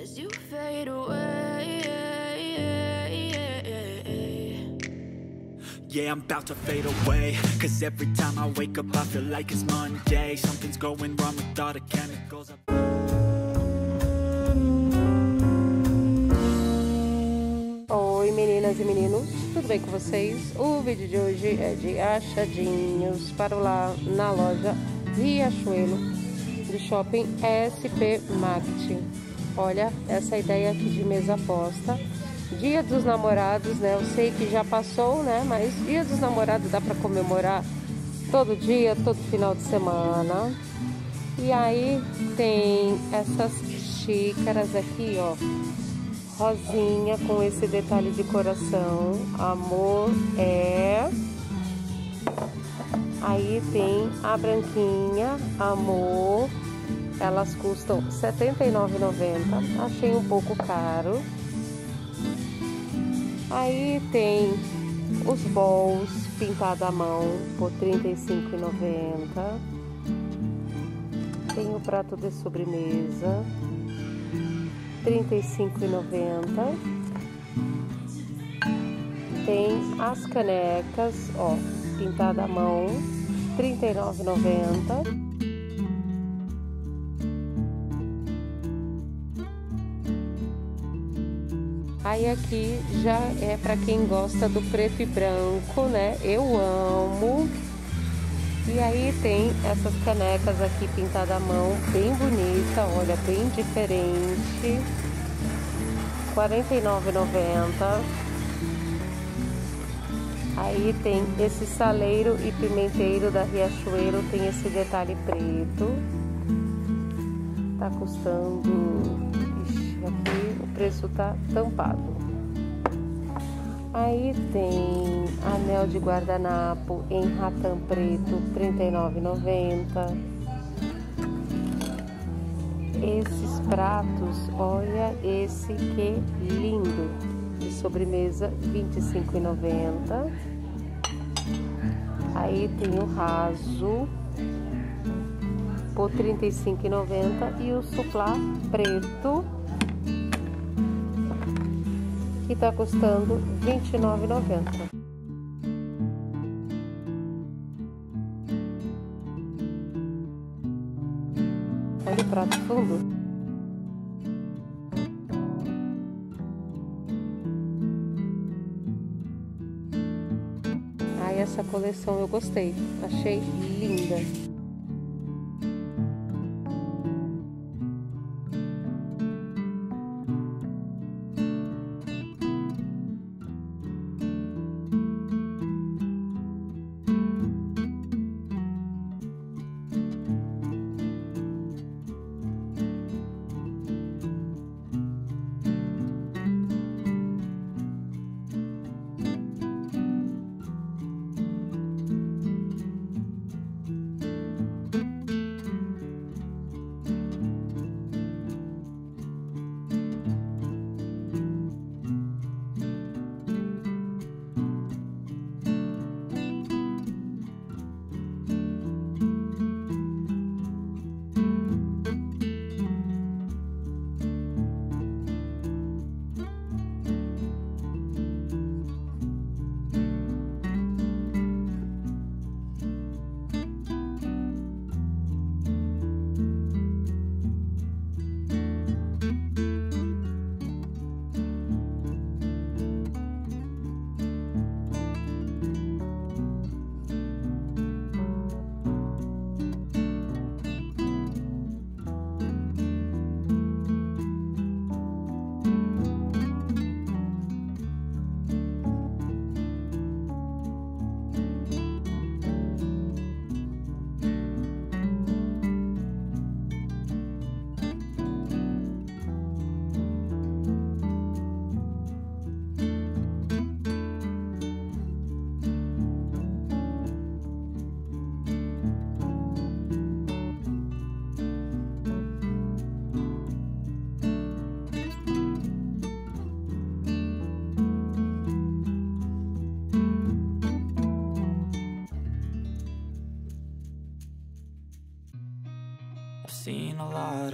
as you fade away. Yeah, I'm about to fade away, cause every time I wake up I feel like it's Monday. Something's going wrong with all the chemicals. Oi meninas e meninos, tudo bem com vocês? O vídeo de hoje é de achadinhos para o lar na loja Riachuelo do shopping SP Marketing. Olha, essa ideia aqui de mesa posta. Dia dos namorados, né? Eu sei que já passou, né? Mas dia dos namorados dá para comemorar todo dia, todo final de semana. E aí tem essas xícaras aqui, ó. Rosinha com esse detalhe de coração. Amor é... Aí tem a branquinha, amor. Elas custam R$ 79,90. Achei um pouco caro. Aí tem os bols pintados à mão por R$ 35,90. Tem o prato de sobremesa, R$ 35,90. Tem as canecas, ó, pintada à mão, R$ 39,90. Aí aqui já é para quem gosta do preto e branco, né? Eu amo. E aí tem essas canecas aqui pintada à mão, bem bonita, olha, bem diferente. R$ 49,90. Aí tem esse saleiro e pimenteiro da Riachuelo, tem esse detalhe preto. Tá custando... Aqui o preço tá tampado. Aí tem anel de guardanapo em ratão preto, R$ 39,90. Esses pratos, olha esse que lindo, de sobremesa, R$ 25,90. Aí tem o raso por R$ 35,90 e o suplá preto, que tá custando R$ 29,90. Olha o prato fundo. Ai, essa coleção eu gostei, achei linda.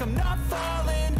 I'm not falling,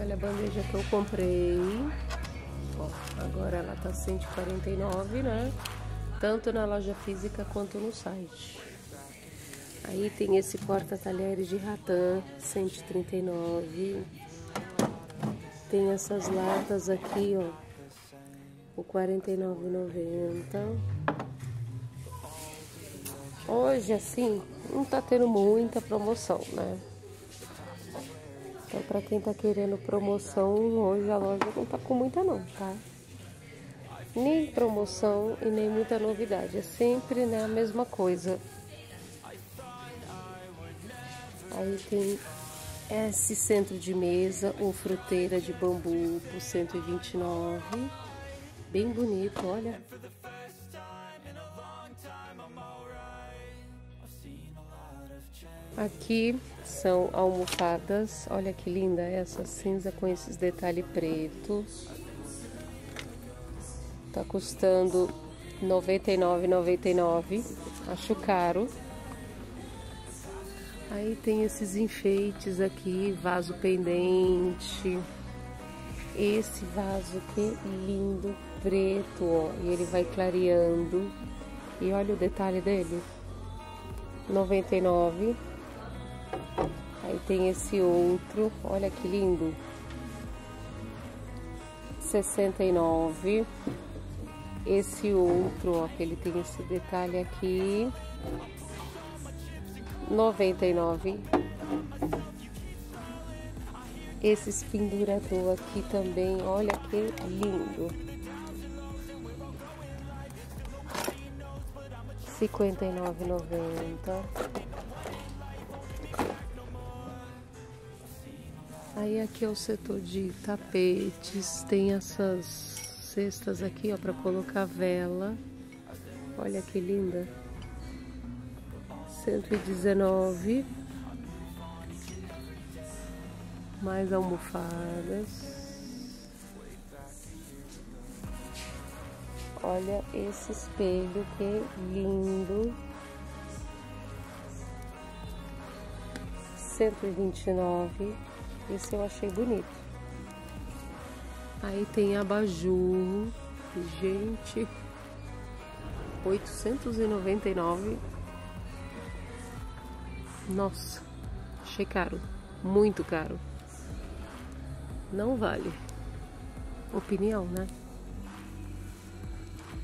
Olha a bandeja que eu comprei, ó, agora ela tá R$149, né? Tanto na loja física quanto no site. Aí tem esse porta-talheres de ratã, R$139. Tem essas latas aqui, ó, por R$49,90. Hoje, assim, não tá tendo muita promoção, né? Então, pra quem tá querendo promoção, hoje a loja não tá com muita não, tá? Nem promoção e nem muita novidade. É sempre, né, a mesma coisa. Aí tem esse centro de mesa ou fruteira de bambu por R$129. Bem bonito, olha. Aqui são almofadas, olha que linda essa cinza com esses detalhes pretos. Tá custando R$99,99, acho caro. Aí tem esses enfeites aqui, vaso pendente. Esse vaso que lindo, preto, ó, e ele vai clareando. E olha o detalhe dele, R$99,00. Aí tem esse outro, olha que lindo, R$69,00. Esse outro, ó, que ele tem esse detalhe aqui, R$99,00. Esses pendurador aqui também, olha que lindo, R$59,90. Aí aqui é o setor de tapetes, tem essas cestas aqui, ó, pra colocar vela. Olha que linda. R$119. Mais almofadas. Olha esse espelho, que lindo. R$129. Esse eu achei bonito. Aí tem abajur. Gente, R$899. Nossa, achei caro. Muito caro. Não vale. Opinião, né?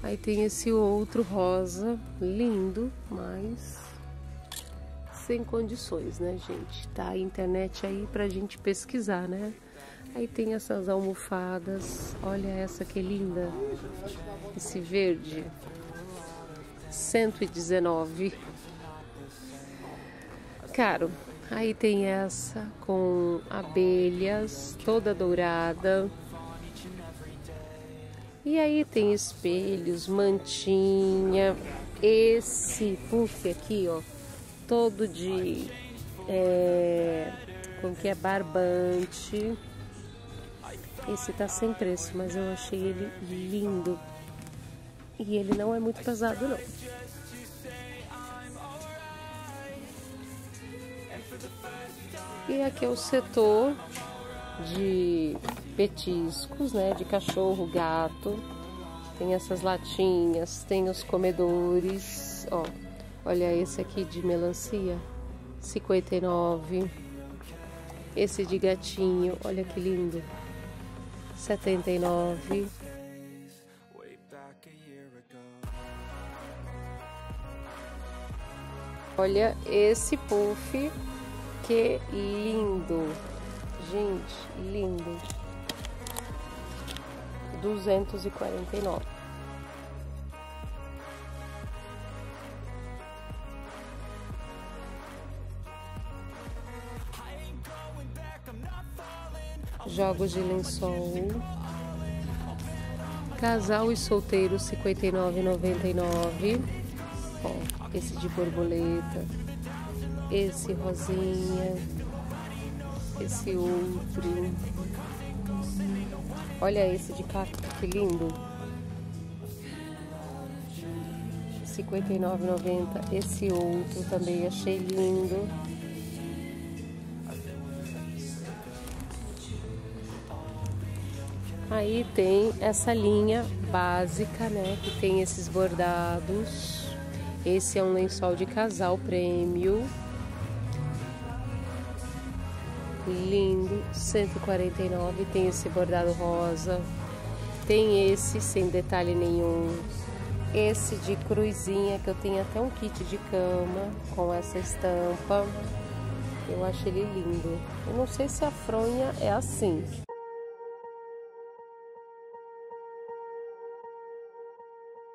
Aí tem esse outro rosa, lindo, mas sem condições, né, gente? Tá a internet aí pra gente pesquisar, né? Aí tem essas almofadas, olha essa que linda, esse verde, R$119, caro. Aí tem essa com abelhas, toda dourada. E aí tem espelhos, mantinha, esse puff aqui, ó, todo de, como que é, barbante. Esse tá sem preço, mas eu achei ele lindo. E ele não é muito pesado, não. E aqui é o setor de petiscos, né, de cachorro, gato. Tem essas latinhas, tem os comedores, ó. Olha esse aqui de melancia, R$59. Esse de gatinho, olha que lindo, R$79. Olha esse puff, que lindo. Gente, lindo, R$249. Jogos de lençol, casal e solteiro, R$59,99. Ó, esse de borboleta, esse rosinha, esse outro. Olha esse de cacto, que lindo, R$59,90. Esse outro também achei lindo. Aí tem essa linha básica, né, que tem esses bordados. Esse é um lençol de casal premium, lindo, R$149. Tem esse bordado rosa, tem esse sem detalhe nenhum, esse de cruzinha, que eu tenho até um kit de cama com essa estampa. Eu acho ele lindo. Eu não sei se a fronha é assim.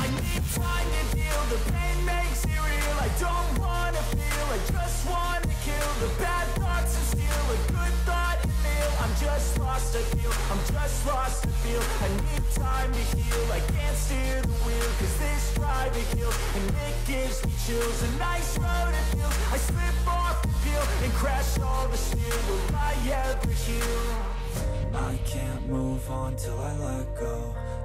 I can't move on till I let go.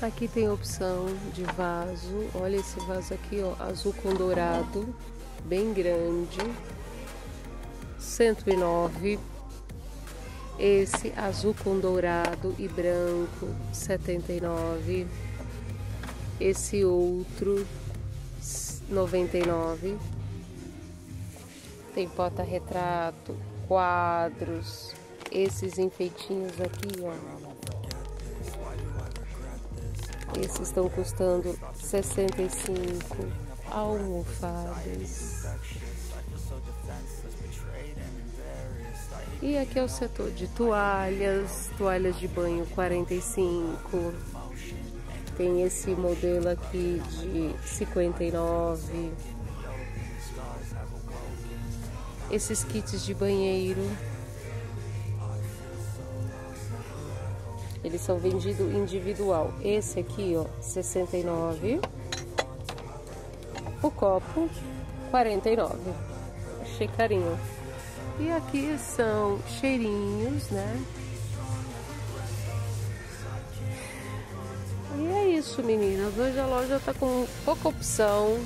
Aqui tem a opção de vaso, olha esse vaso aqui, ó, azul com dourado, bem grande, 109. Esse azul com dourado e branco, 79. Esse outro, 99. Tem porta-retrato, quadros, esses enfeitinhos aqui, ó. Esses estão custando 65, almofadas. E aqui é o setor de toalhas, toalhas de banho 45. Tem esse modelo aqui de 59. Esses kits de banheiro. Eles são vendidos individual. Esse aqui, ó, 69. O copo, 49. Achei carinho. E aqui são cheirinhos, né? E é isso, meninas. Hoje a loja tá com pouca opção.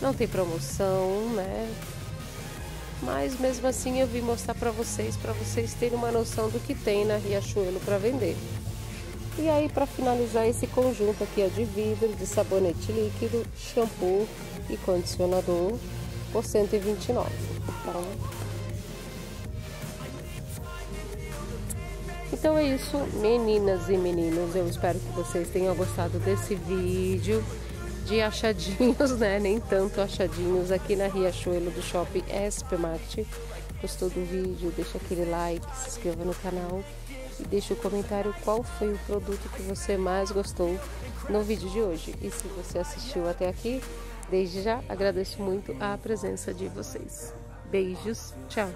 Não tem promoção, né? Mas mesmo assim eu vim mostrar para vocês terem uma noção do que tem na Riachuelo para vender. E aí, para finalizar, esse conjunto aqui é de vidro, de sabonete líquido, shampoo e condicionador por 129. Então é isso, meninas e meninos, eu espero que vocês tenham gostado desse vídeo. De achadinhos, né? Nem tanto achadinhos aqui na Riachuelo do Shopping SP Marketing. Gostou do vídeo? Deixa aquele like, se inscreva no canal e deixa o comentário qual foi o produto que você mais gostou no vídeo de hoje. E se você assistiu até aqui, desde já agradeço muito a presença de vocês. Beijos, tchau!